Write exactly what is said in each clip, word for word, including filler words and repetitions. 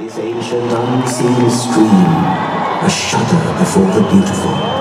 Is ancient unseen stream, a shudder before the beautiful.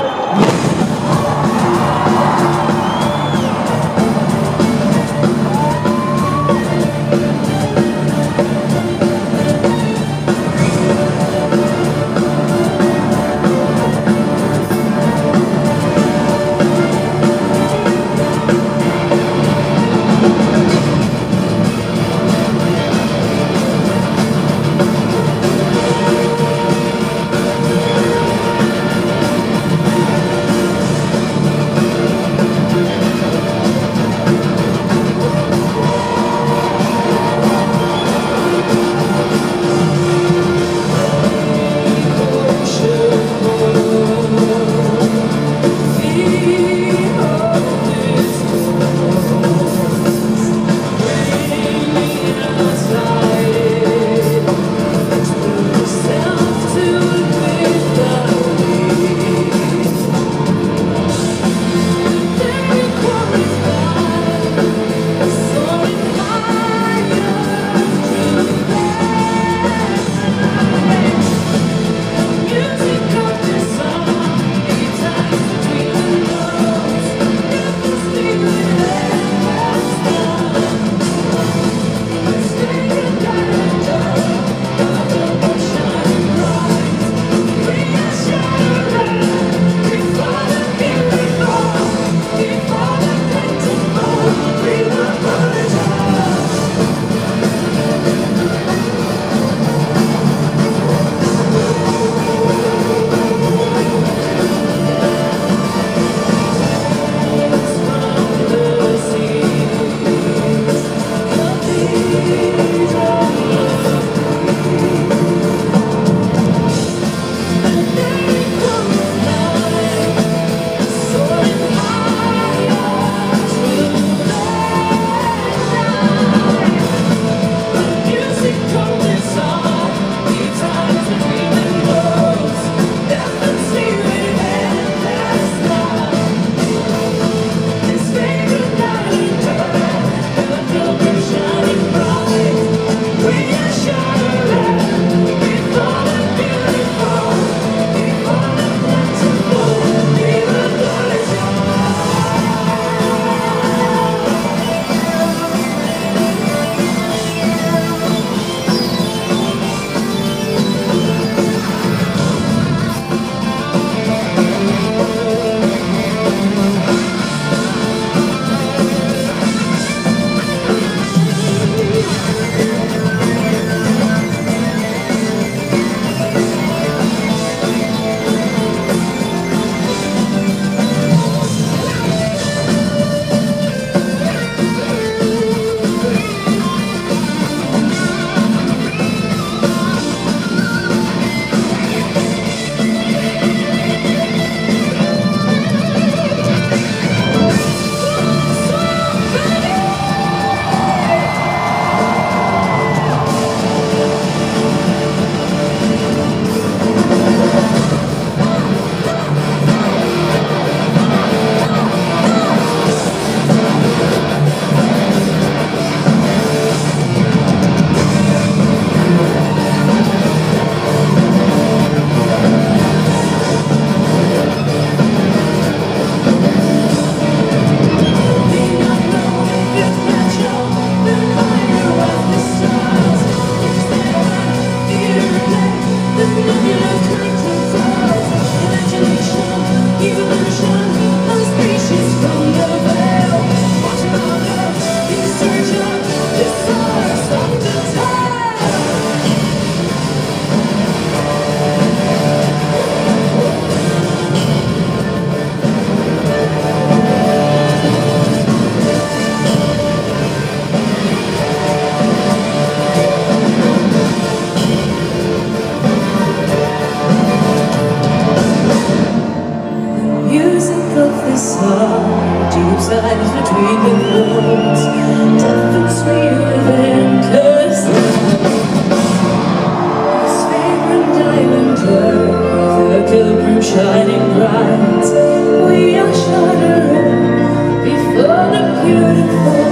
Before the plentiful,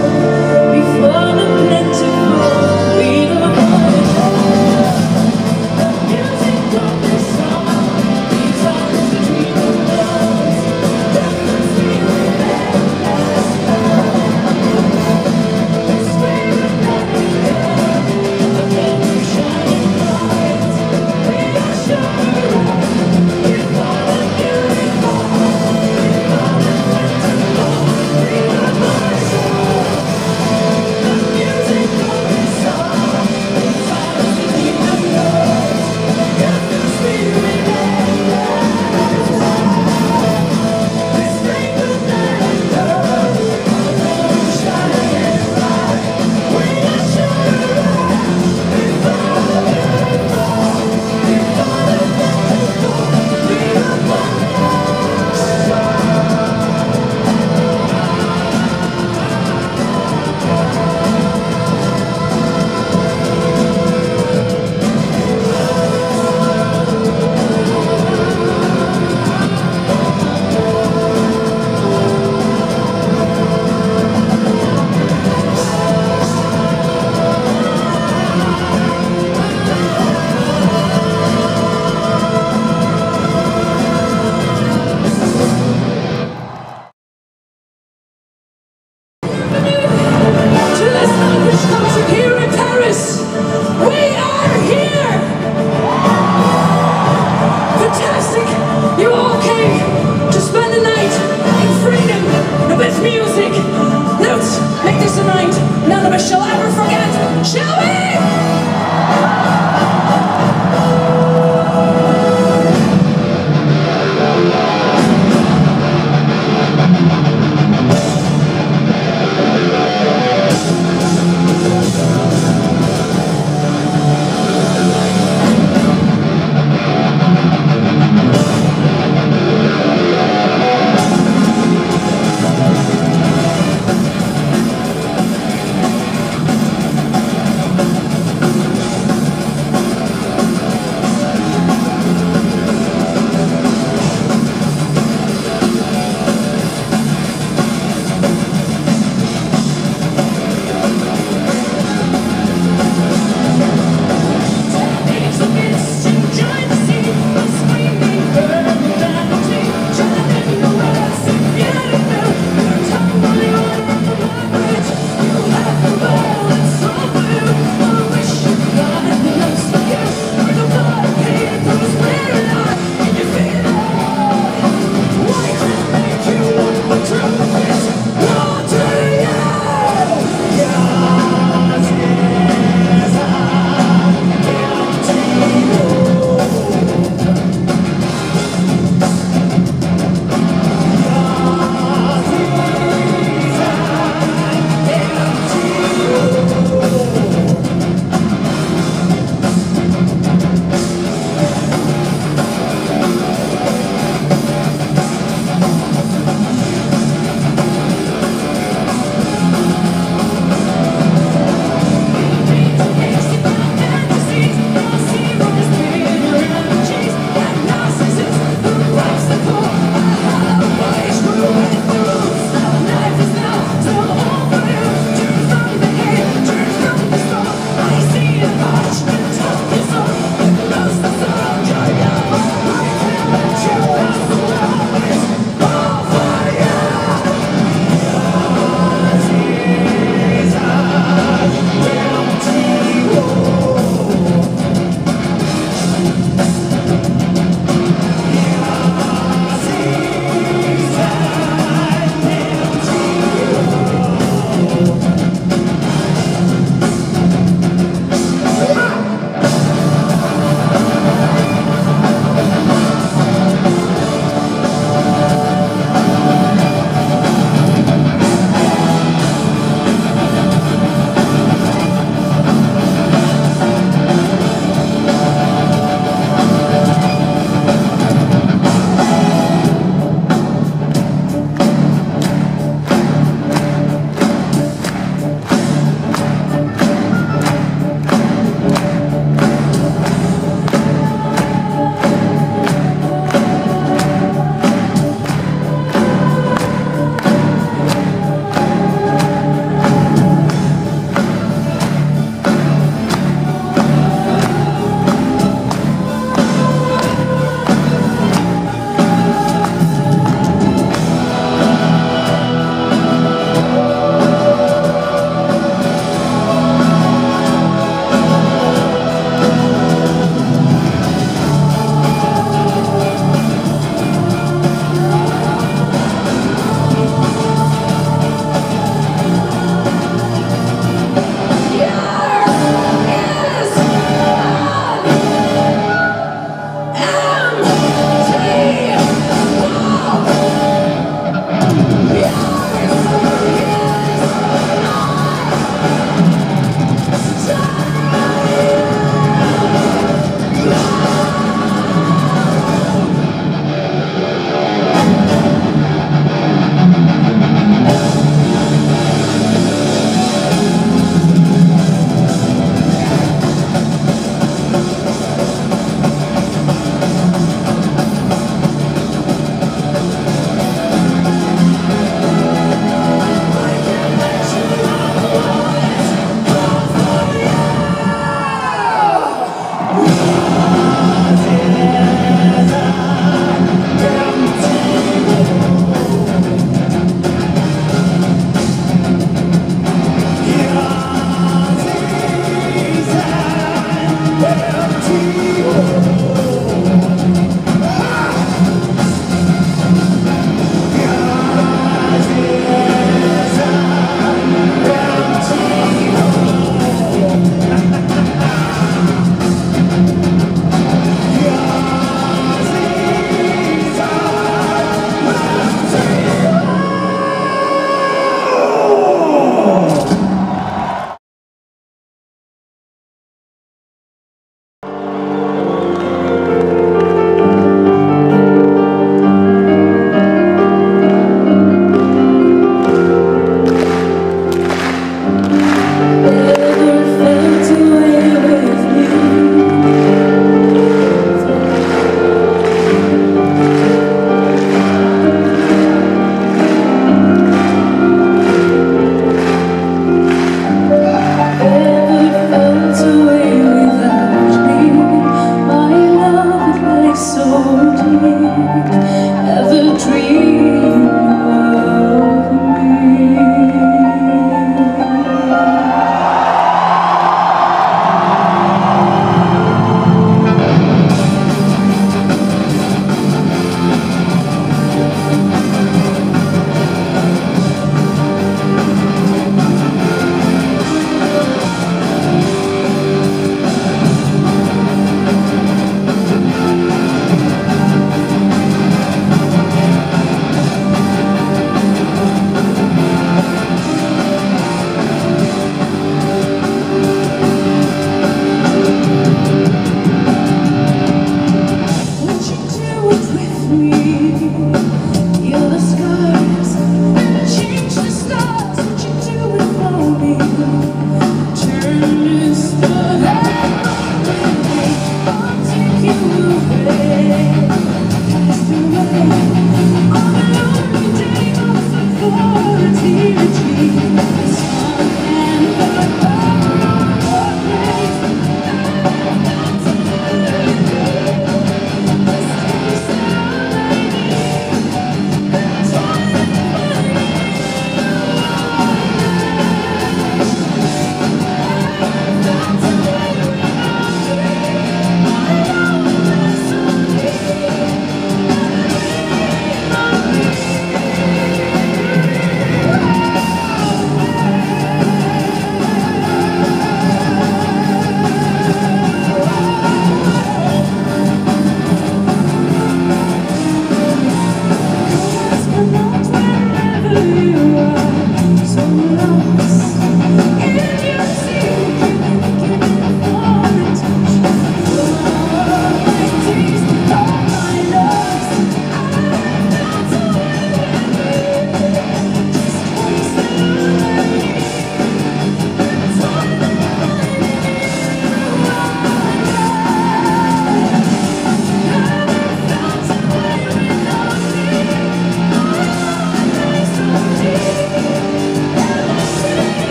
we were born.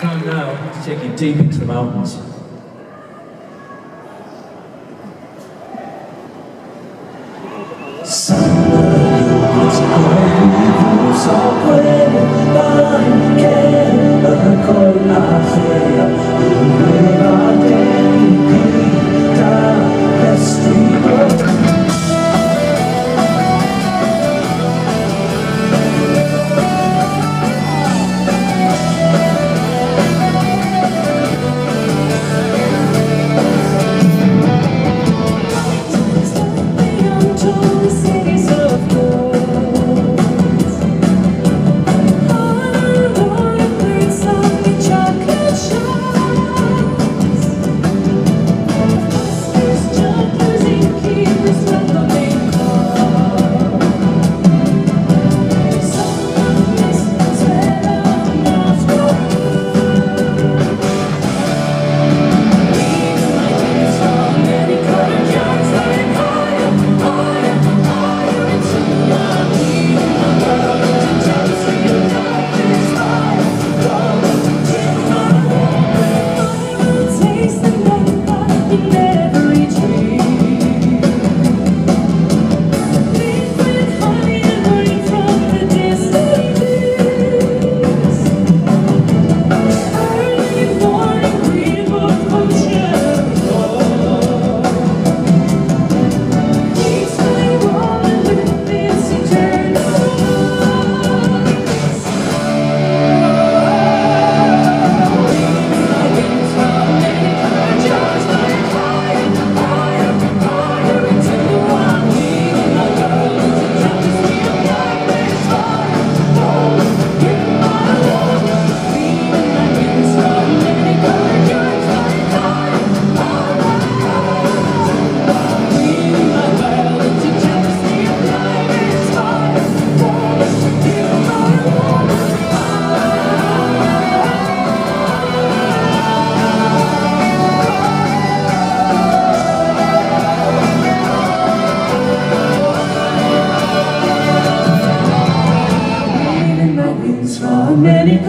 Time now to take you deep into the mountains. Thank you.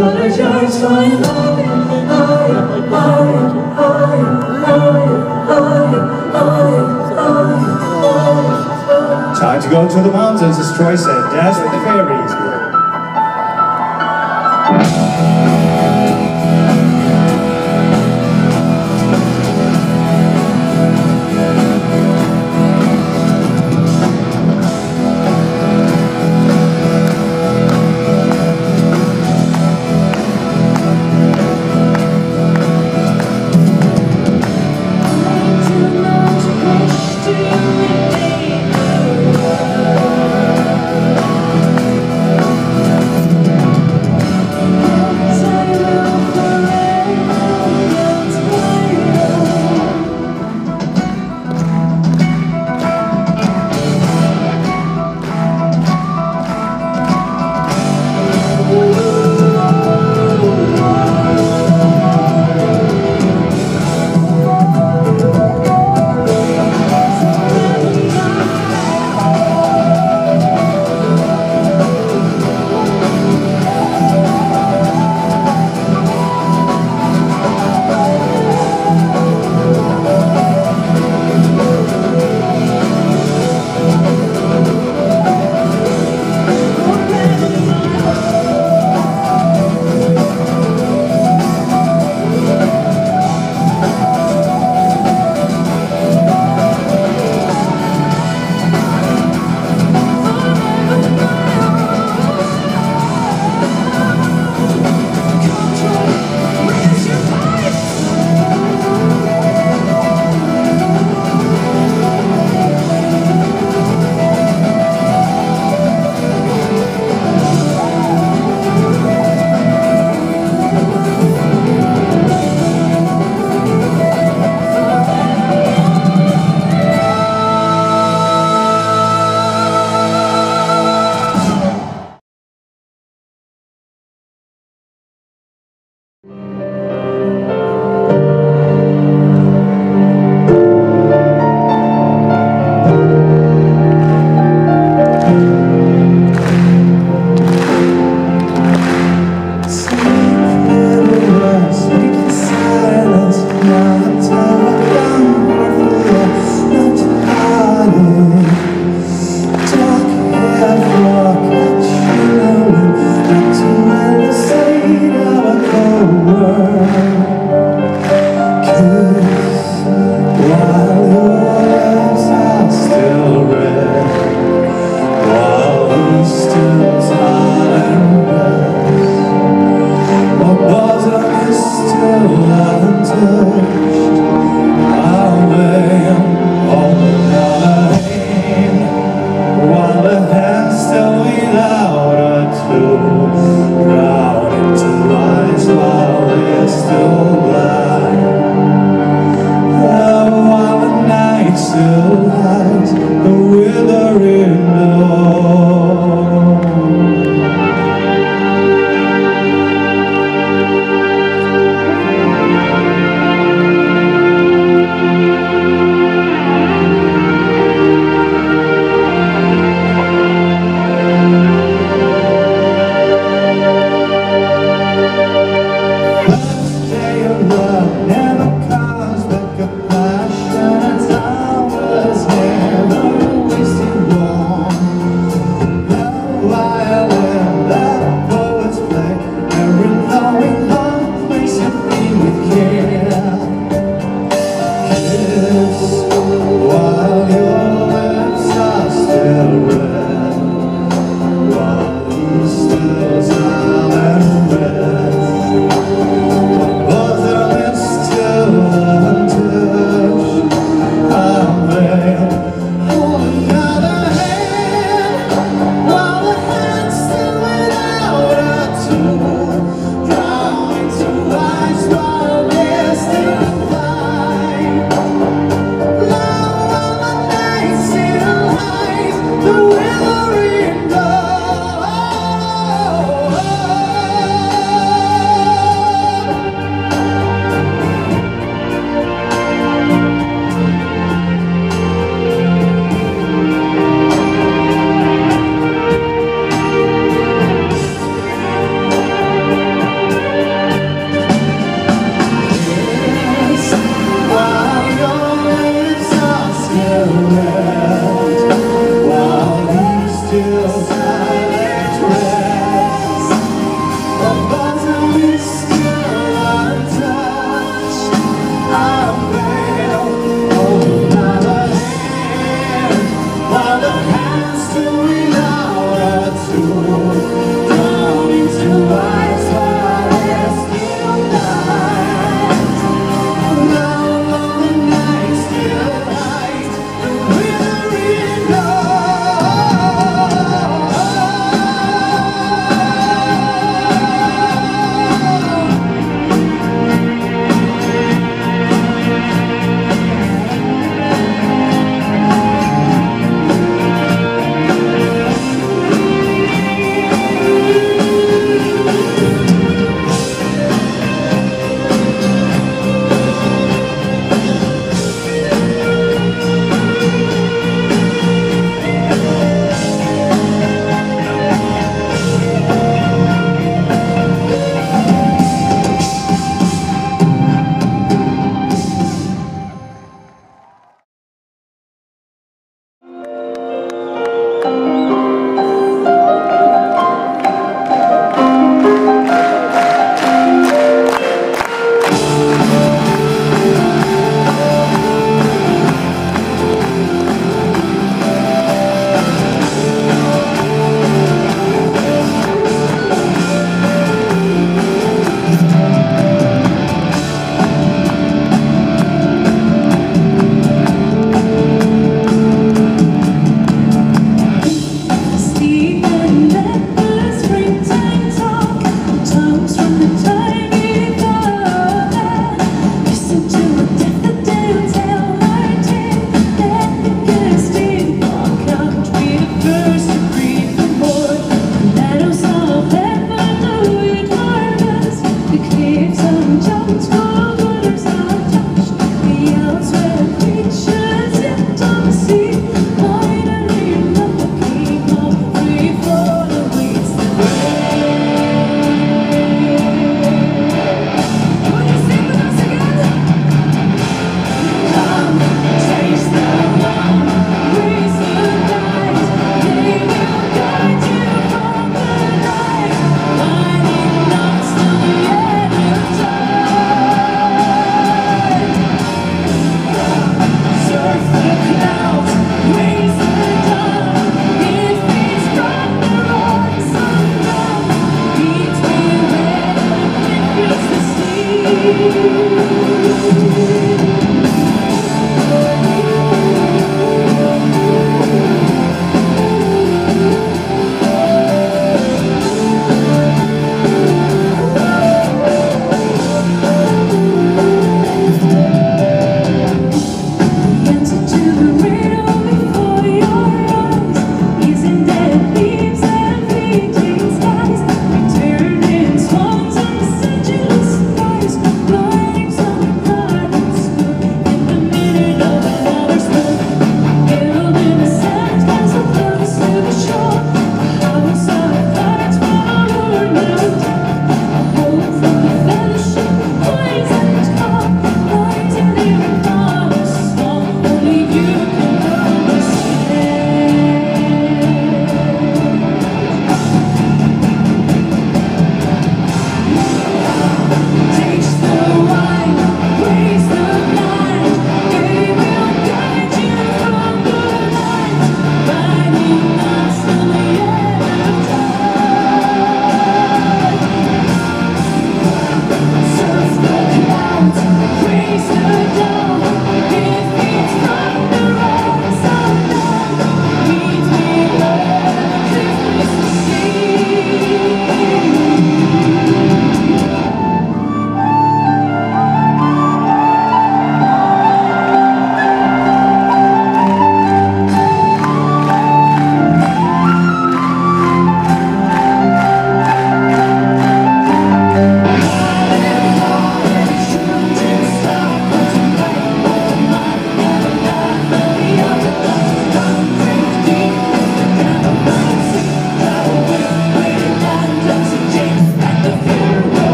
apologize for loving. I, I, I, I, I, I, I, I. Time to go to the mountains, as Troy said. Dance with the fairies. I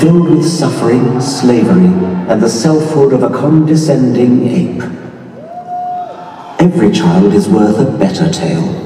filled with suffering, slavery, and the selfhood of a condescending ape. Every child is worth a better tale.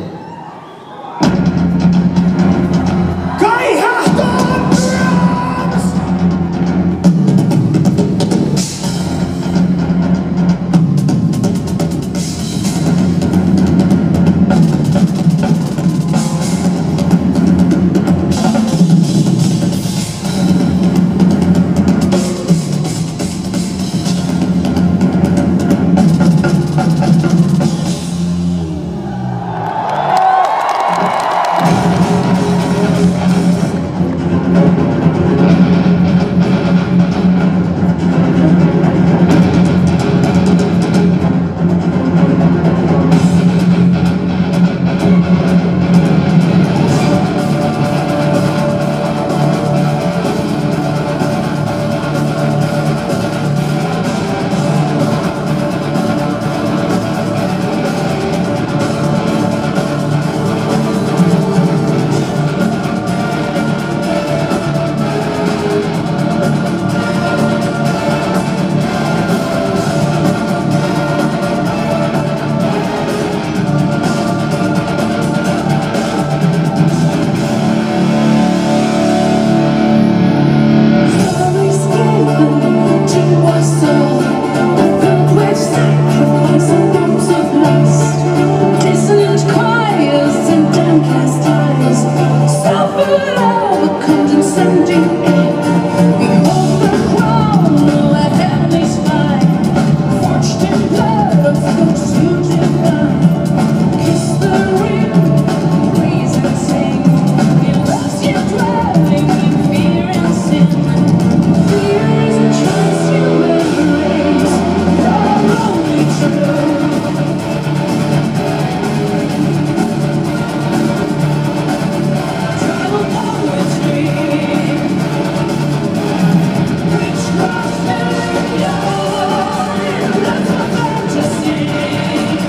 Thank you.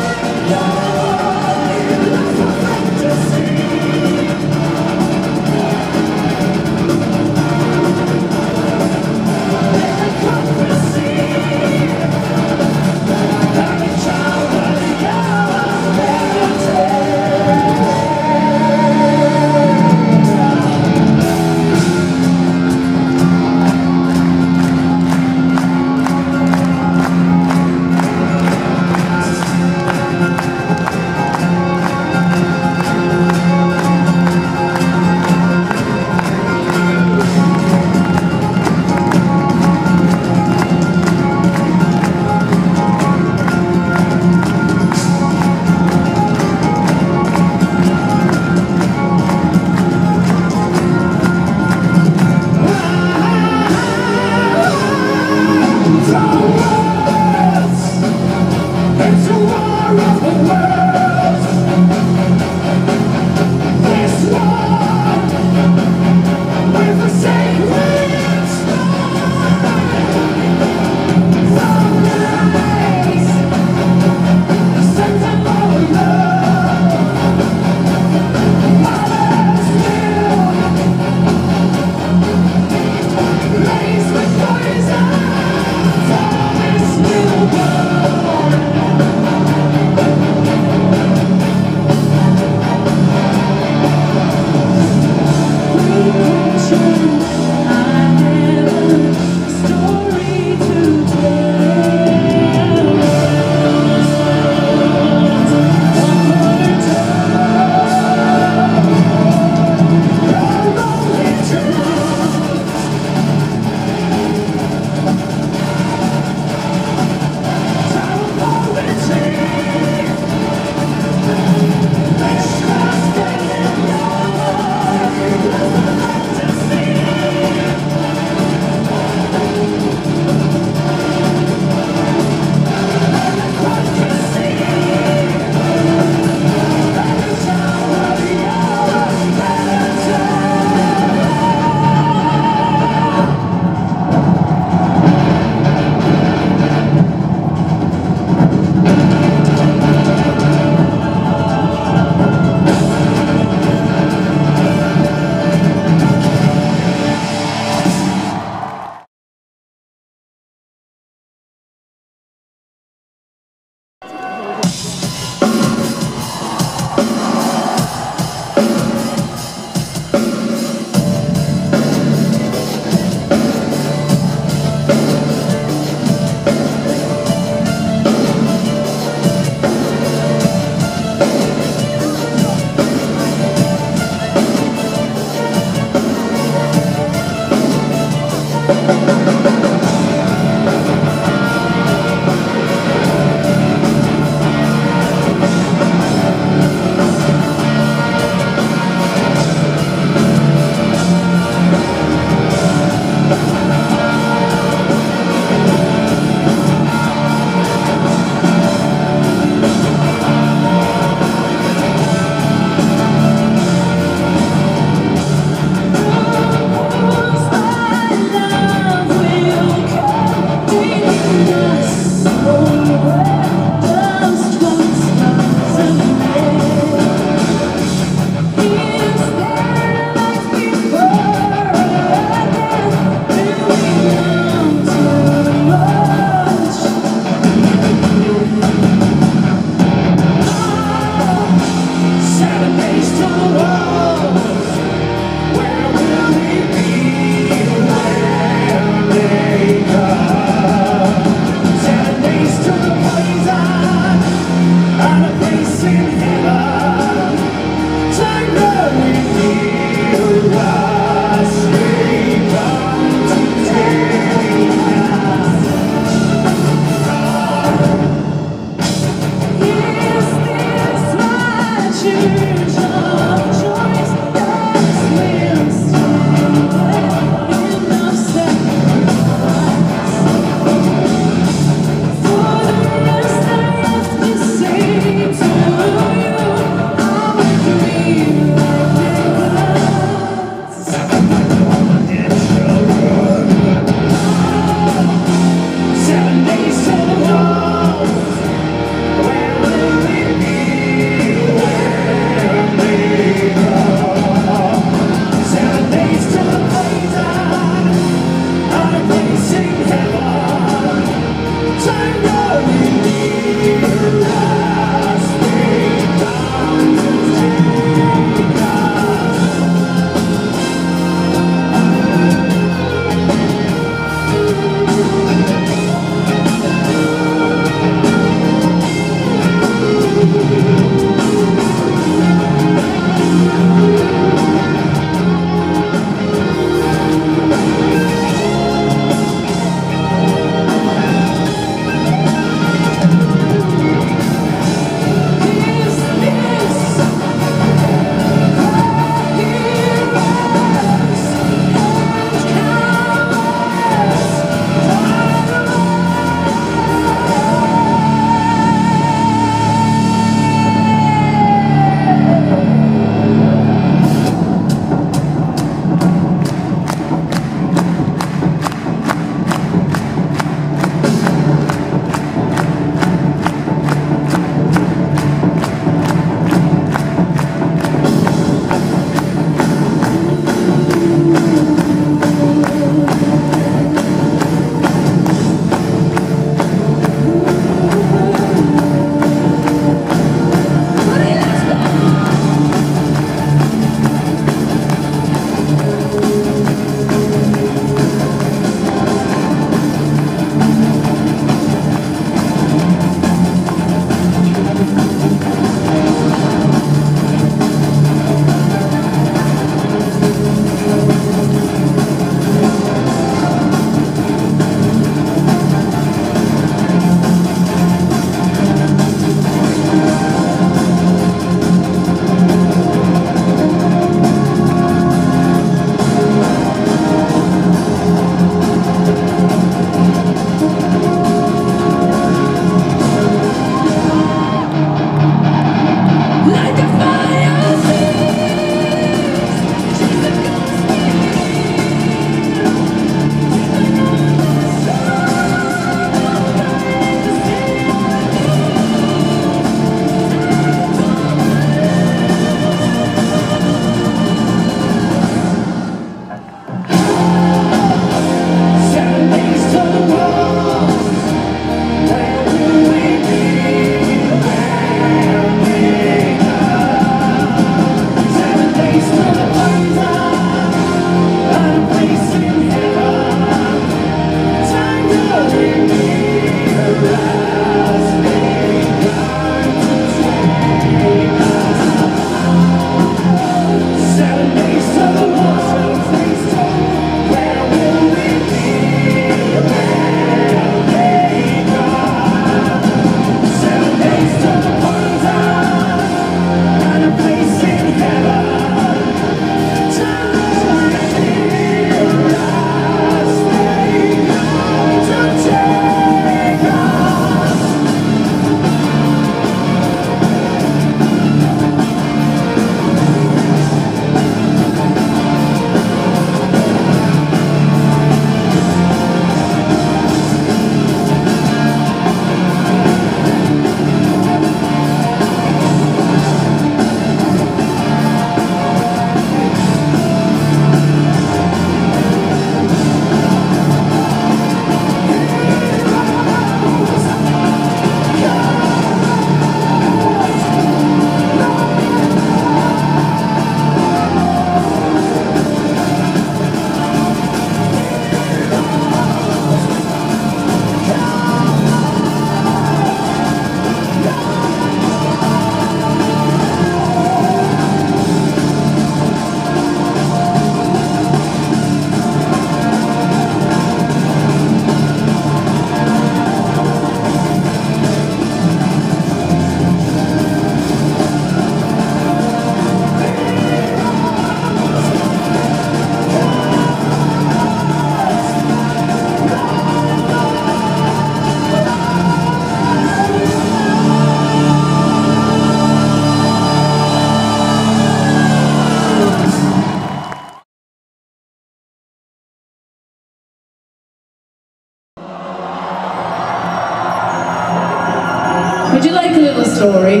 Would you like a little story? Is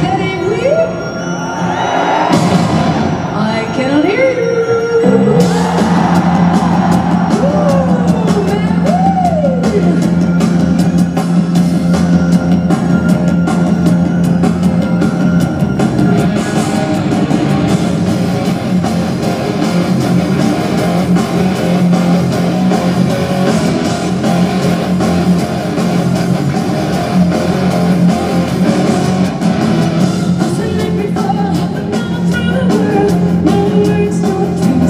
that it weird? I cannot hear you. Thank you.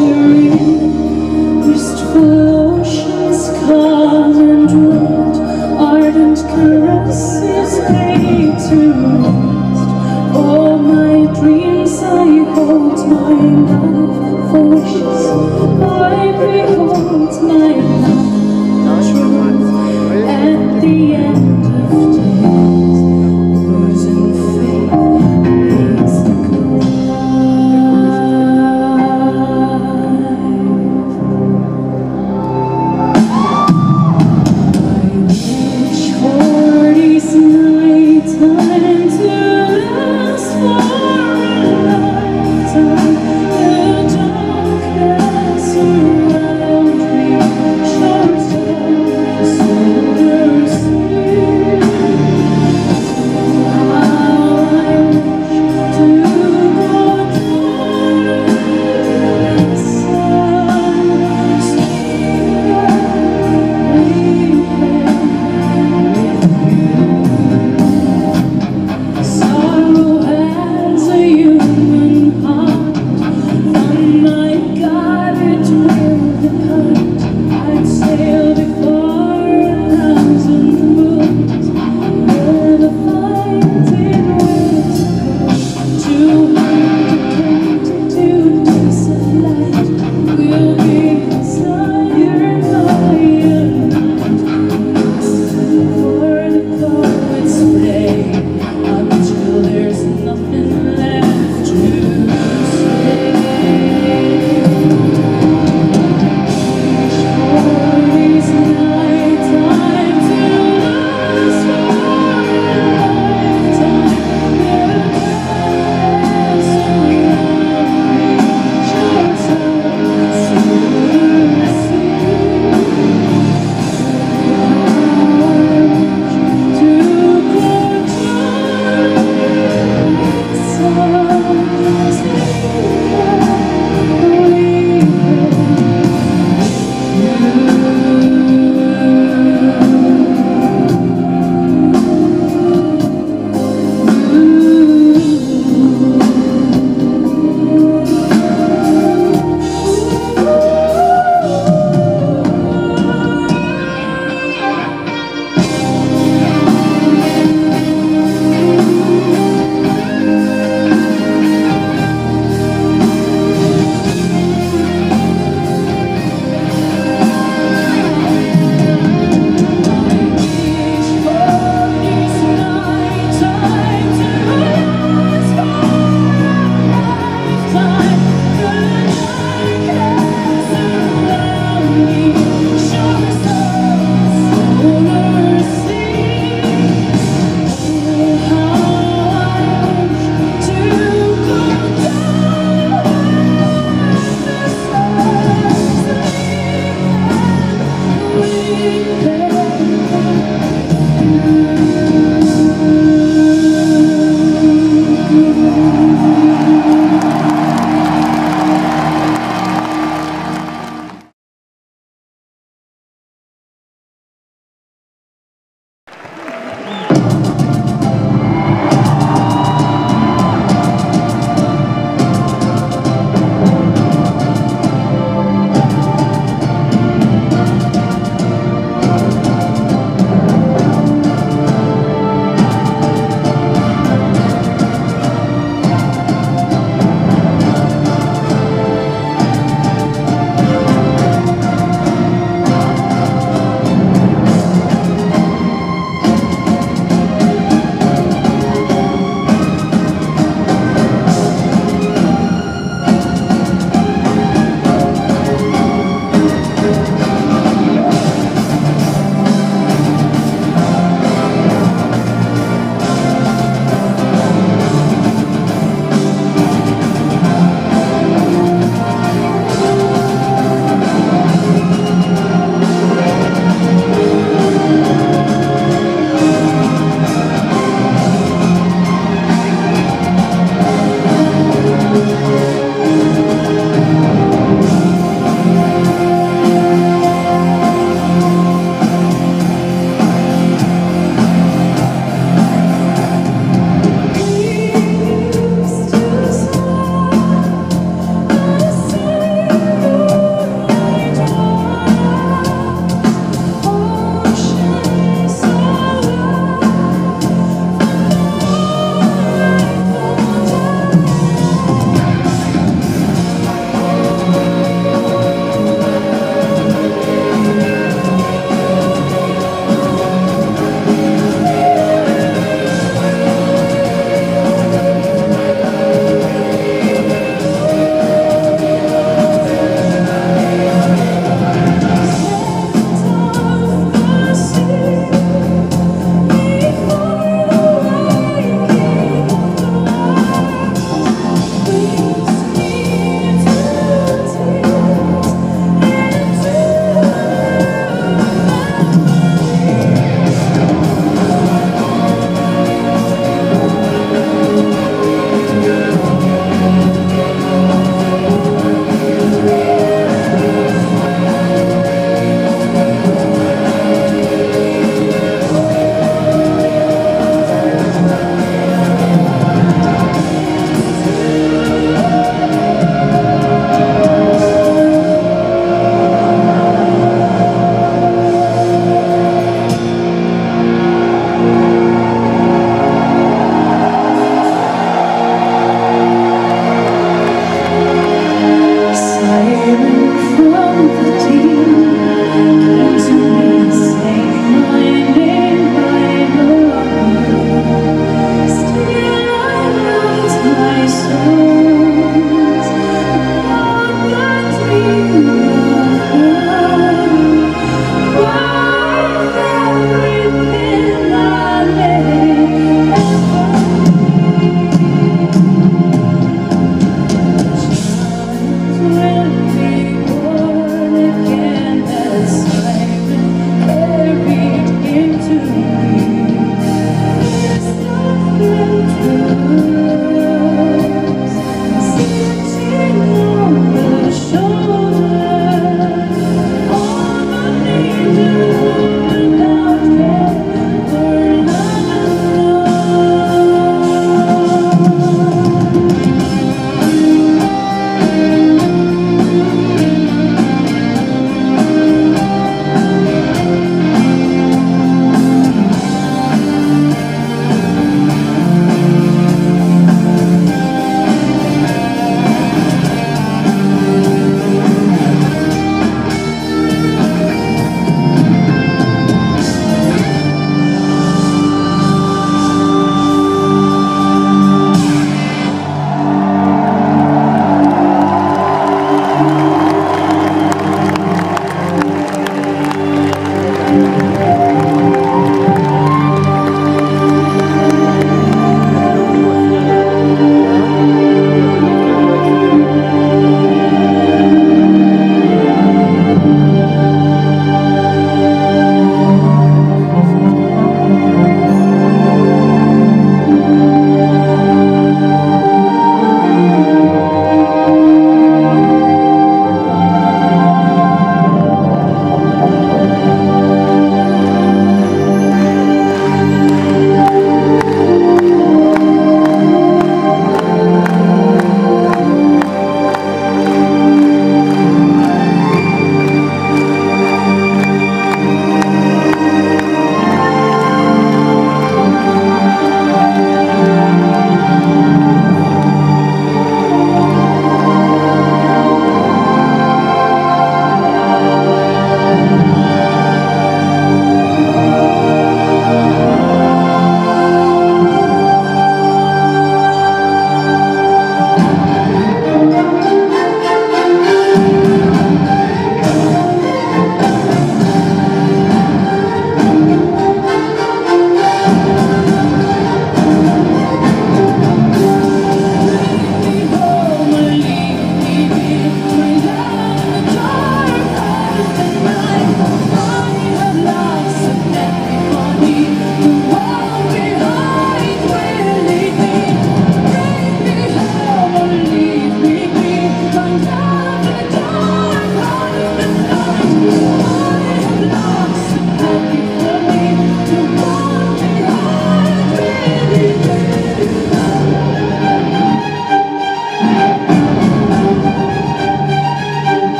sharing wistful oceans, calm and wild, ardent caresses laid to rest. All my dreams I hold, my life for wishes I behold, my life truth at the end of day.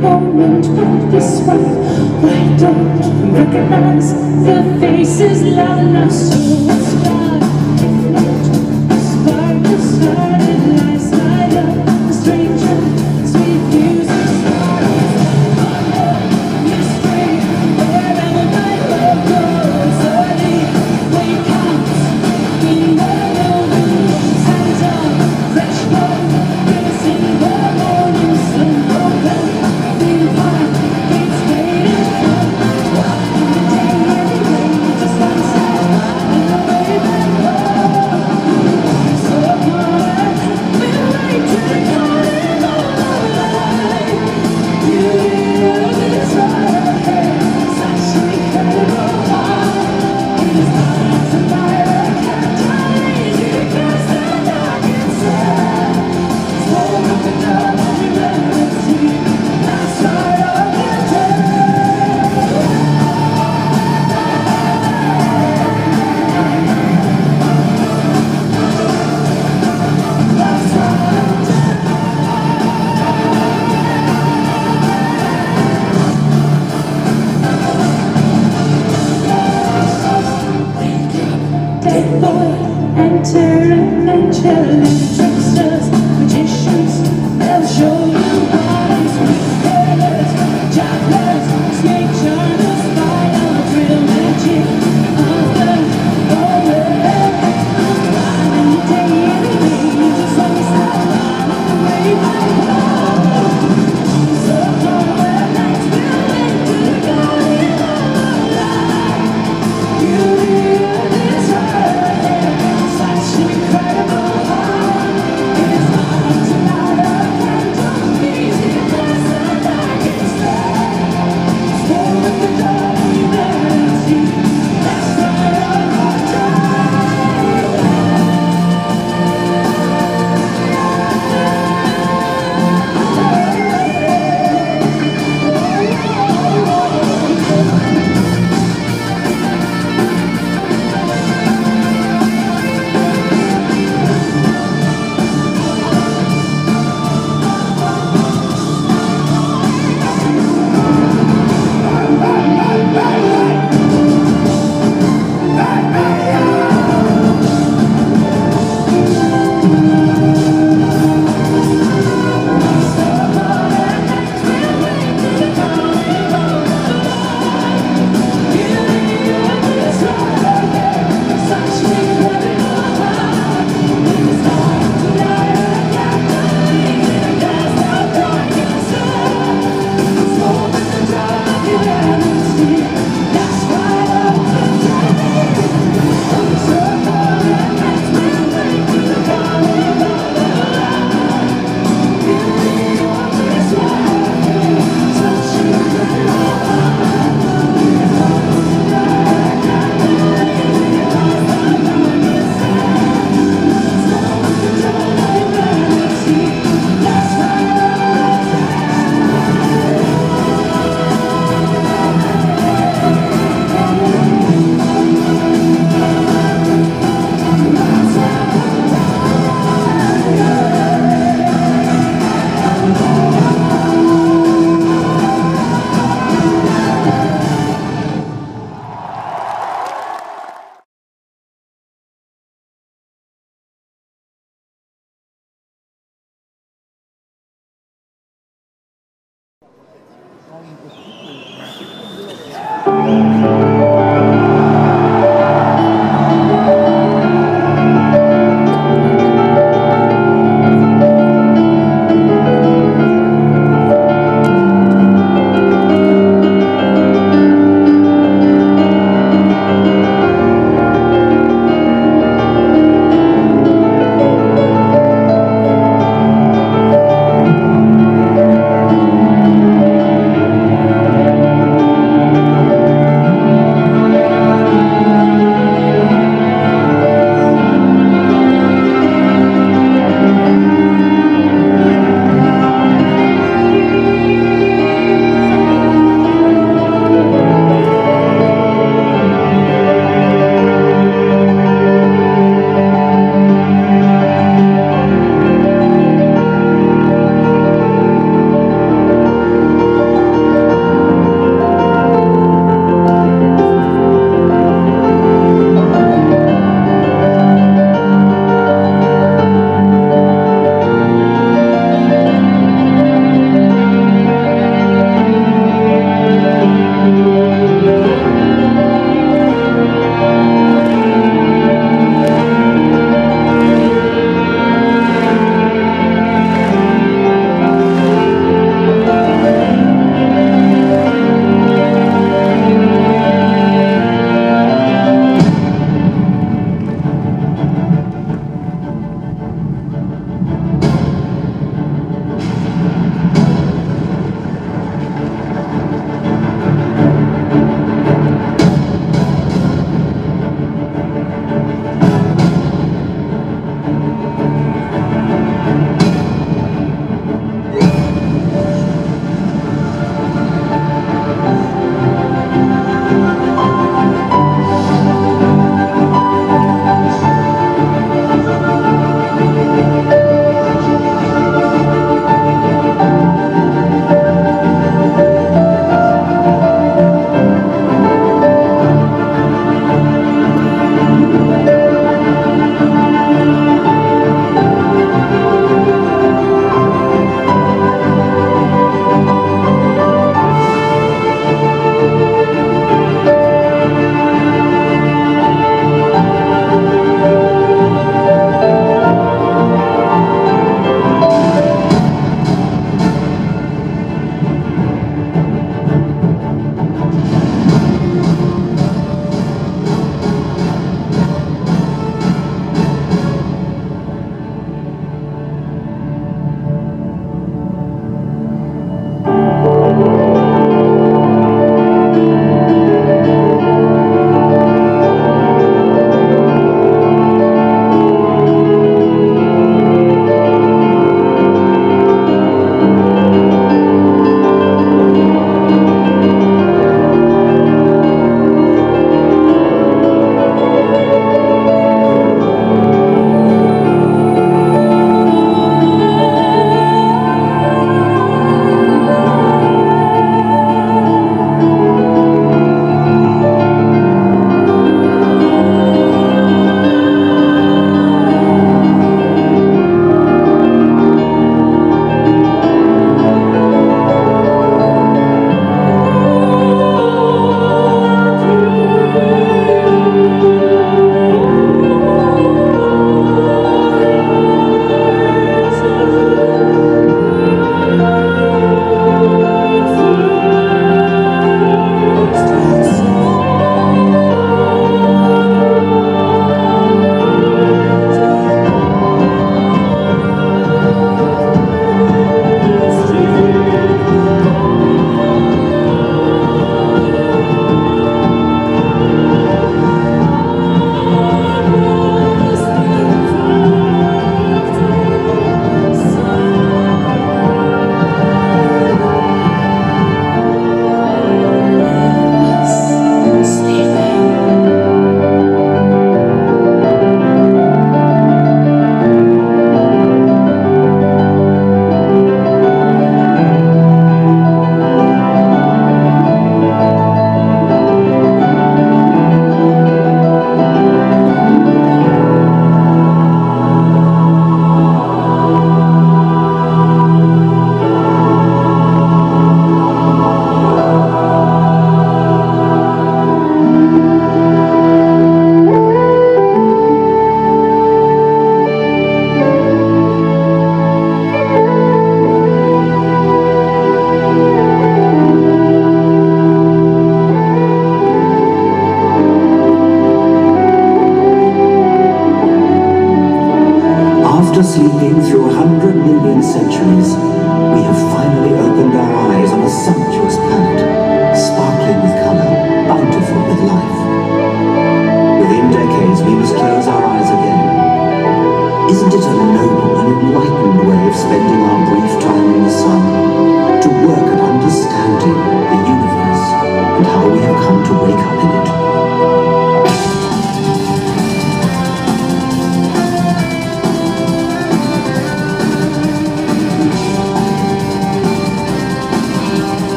moment went this way. I don't recognize the faces loud enough to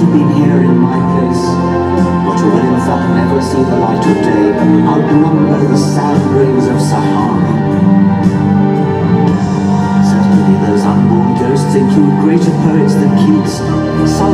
you've been here in my place, but you will in fact never see the light of day, outnumber the sad graves of Sahara. Certainly those unborn ghosts include greater poets than Keats.